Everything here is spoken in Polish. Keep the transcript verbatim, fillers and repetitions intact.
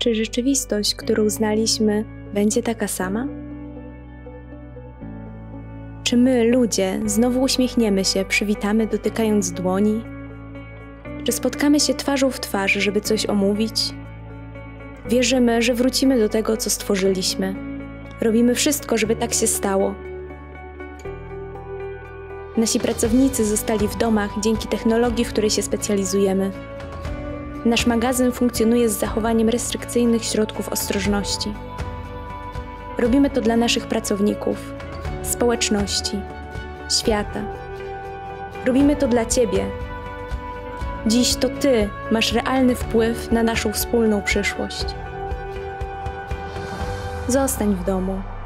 Czy rzeczywistość, którą znaliśmy, będzie taka sama? Czy my, ludzie, znowu uśmiechniemy się, przywitamy, dotykając dłoni? Czy spotkamy się twarzą w twarz, żeby coś omówić? Wierzymy, że wrócimy do tego, co stworzyliśmy. Robimy wszystko, żeby tak się stało. Nasi pracownicy zostali w domach dzięki technologii, w której się specjalizujemy. Nasz magazyn funkcjonuje z zachowaniem restrykcyjnych środków ostrożności. Robimy to dla naszych pracowników, społeczności, świata. Robimy to dla Ciebie. Dziś to Ty masz realny wpływ na naszą wspólną przyszłość. Zostań w domu.